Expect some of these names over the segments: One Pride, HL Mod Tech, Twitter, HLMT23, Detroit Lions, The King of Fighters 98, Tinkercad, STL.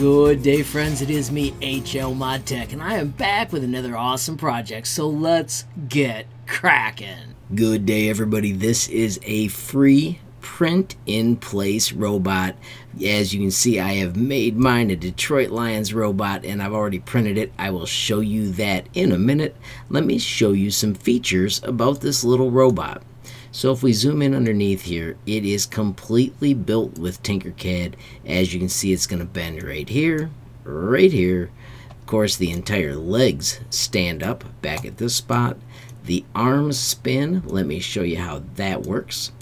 Good day, friends. It is me, HL Mod Tech, and I am back with another awesome project, so let's get cracking. Good day, everybody. This is a free print in place robot. As you can see, I have made mine a Detroit Lions robot, and I've already printed it. I will show you that in a minute. Let me show you some features about this little robot. So if we zoom in underneath here, it is completely built with Tinkercad. As you can see, it's going to bend right here, right here. Of course, the entire legs stand up back at this spot. The arms spin. Let me show you how that works.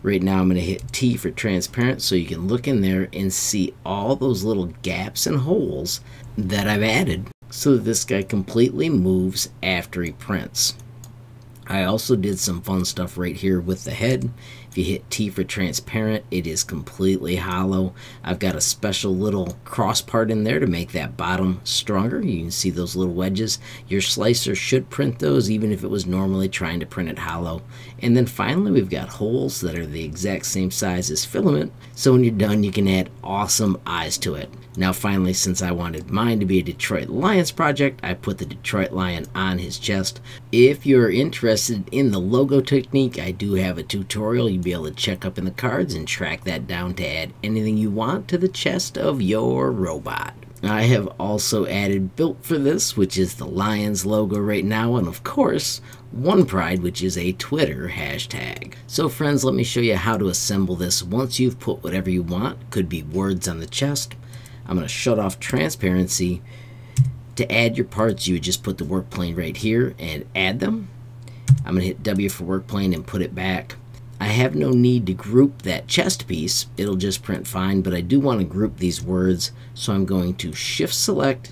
Right now, I'm going to hit T for transparent so you can look in there and see all those little gaps and holes that I've added so that this guy completely moves after he prints. I also did some fun stuff right here with the head. If you hit T for transparent, it is completely hollow. I've got a special little cross part in there to make that bottom stronger. You can see those little wedges. Your slicer should print those even if it was normally trying to print it hollow. And then finally, we've got holes that are the exact same size as filament. So when you're done, you can add awesome eyes to it. Now finally, since I wanted mine to be a Detroit Lions project, I put the Detroit Lion on his chest. If you're interested in the logo technique, I do have a tutorial. You'll be able to check up in the cards and track that down to add anything you want to the chest of your robot. I have also added built for this, which is the Lions logo right now, and of course, One Pride, which is a Twitter hashtag. So friends, let me show you how to assemble this once you've put whatever you want. Could be words on the chest. I'm going to shut off transparency. To add your parts, you would just put the work plane right here and add them. I'm going to hit W for work plane and put it back. I have no need to group that chest piece. It'll just print fine, but I do want to group these words, so I'm going to shift select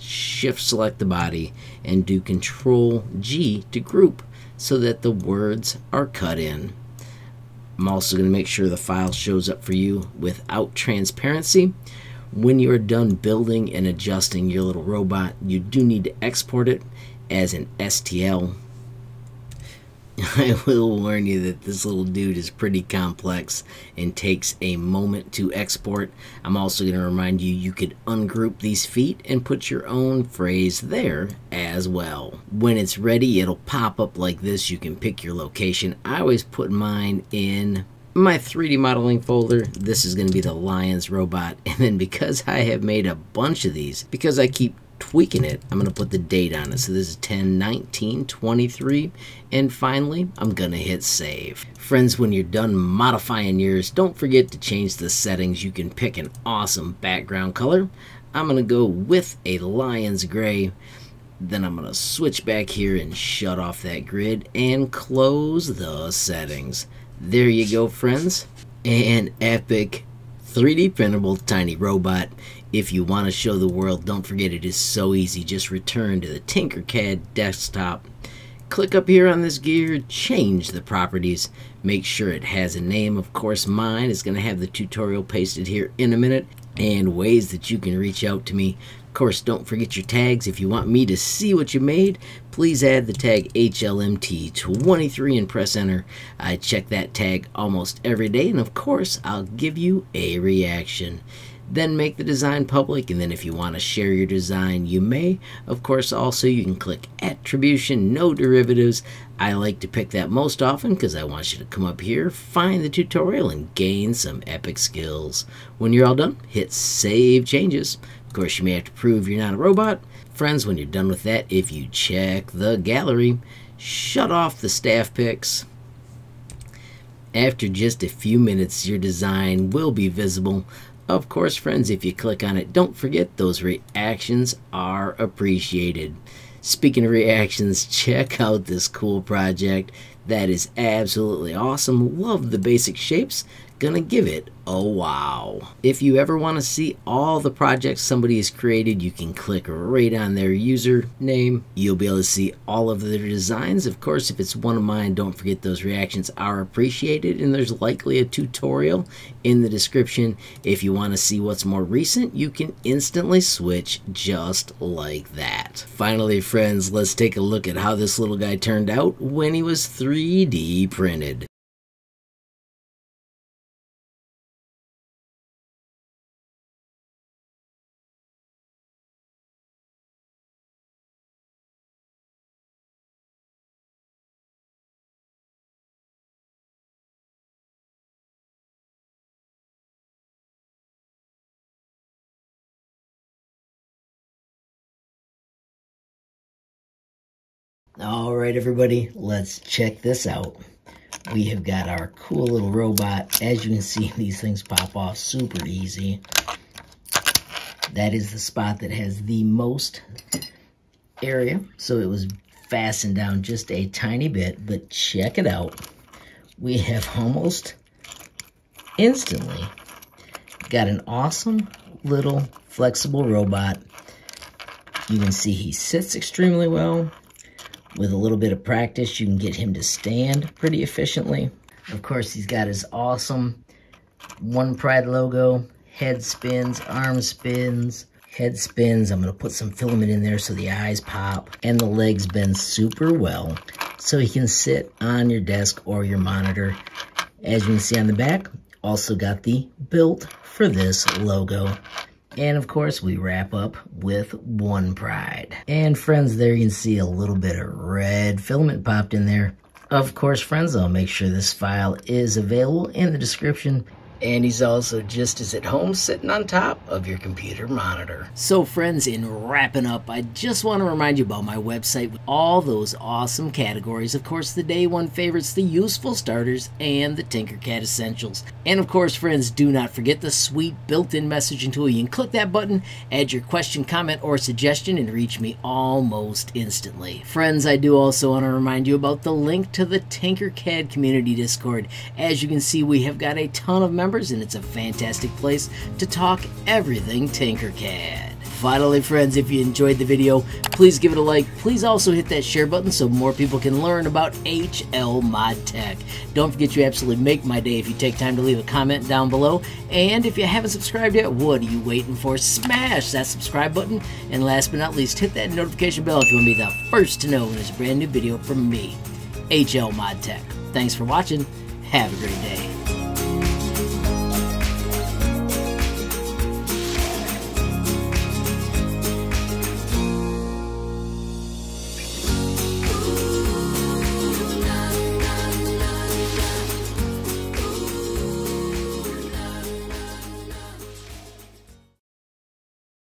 the body, and do Control G to group so that the words are cut in. I'm also going to make sure the file shows up for you without transparency. When you are done building and adjusting your little robot, you do need to export it as an STL. I will warn you that this little dude is pretty complex and takes a moment to export. I'm also going to remind you, you could ungroup these feet and put your own phrase there as well. When it's ready, it'll pop up like this. You can pick your location. I always put mine in my 3D modeling folder. This is going to be the Lions robot, and then because I have made a bunch of these, because I keep tweaking it, I'm going to put the date on it. So this is 10/19/23, and finally I'm going to hit save. Friends, when you're done modifying yours, don't forget to change the settings. You can pick an awesome background color. I'm going to go with a Lions gray. Then I'm going to switch back here and shut off that grid and close the settings. There you go, friends. An epic 3D printable tiny robot. If you want to show the world, don't forget it is so easy. Just return to the Tinkercad desktop. Click up here on this gear, change the properties. Make sure it has a name. Of course, mine is going to have the tutorial pasted here in a minute, and ways that you can reach out to me. Of course, don't forget your tags. If you want me to see what you made, please add the tag HLMT23 and press enter. I check that tag almost every day, and of course, I'll give you a reaction. Then make the design public, and then if you want to share your design, you may. Of course, also, you can click attribution, no derivatives. I like to pick that most often because I want you to come up here, find the tutorial, and gain some epic skills. When you're all done, hit save changes. Of course, you may have to prove you're not a robot. Friends, when you're done with that, if you check the gallery, shut off the staff pics. After just a few minutes, your design will be visible. Of course, friends, if you click on it, don't forget those reactions are appreciated. Speaking of reactions, check out this cool project. That is absolutely awesome. Love the basic shapes. Gonna give it a wow. If you ever want to see all the projects somebody has created, you can click right on their username. You'll be able to see all of their designs. Of course, if it's one of mine, don't forget those reactions are appreciated, and there's likely a tutorial in the description. If you want to see what's more recent, you can instantly switch just like that. Finally, friends, let's take a look at how this little guy turned out when he was 3D printed. All right, everybody, let's check this out. We have got our cool little robot. As you can see, these things pop off super easy. That is the spot that has the most area, so it was fastened down just a tiny bit, but check it out. We have almost instantly got an awesome little flexible robot. You can see he sits extremely well. With a little bit of practice, you can get him to stand pretty efficiently. Of course, he's got his awesome One Pride logo, head spins, arm spins, head spins. I'm gonna put some filament in there so the eyes pop, and the legs bend super well so he can sit on your desk or your monitor. As you can see on the back, also got the built for this logo. And of course, we wrap up with One Pride. And friends, there you can see a little bit of red filament popped in there. Of course, friends, I'll make sure this file is available in the description. And he's also just as at home sitting on top of your computer monitor. So friends, in wrapping up, I just want to remind you about my website with all those awesome categories. Of course, the day one favorites, the useful starters, and the Tinkercad essentials. And of course, friends, do not forget the sweet built-in messaging tool. You can click that button, add your question, comment, or suggestion, and reach me almost instantly. Friends, I do also want to remind you about the link to the Tinkercad community Discord. As you can see, we have got a ton of members, and it's a fantastic place to talk everything Tinkercad. Finally, friends, if you enjoyed the video, please give it a like. Please also hit that share button so more people can learn about HL Mod Tech. Don't forget, you absolutely make my day if you take time to leave a comment down below. And if you haven't subscribed yet, what are you waiting for? Smash that subscribe button. And last but not least, hit that notification bell if you want to be the first to know when there's a brand new video from me, HL Mod Tech. Thanks for watching. Have a great day.